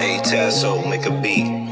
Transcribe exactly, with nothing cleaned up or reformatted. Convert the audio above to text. ayotasso, make a beat.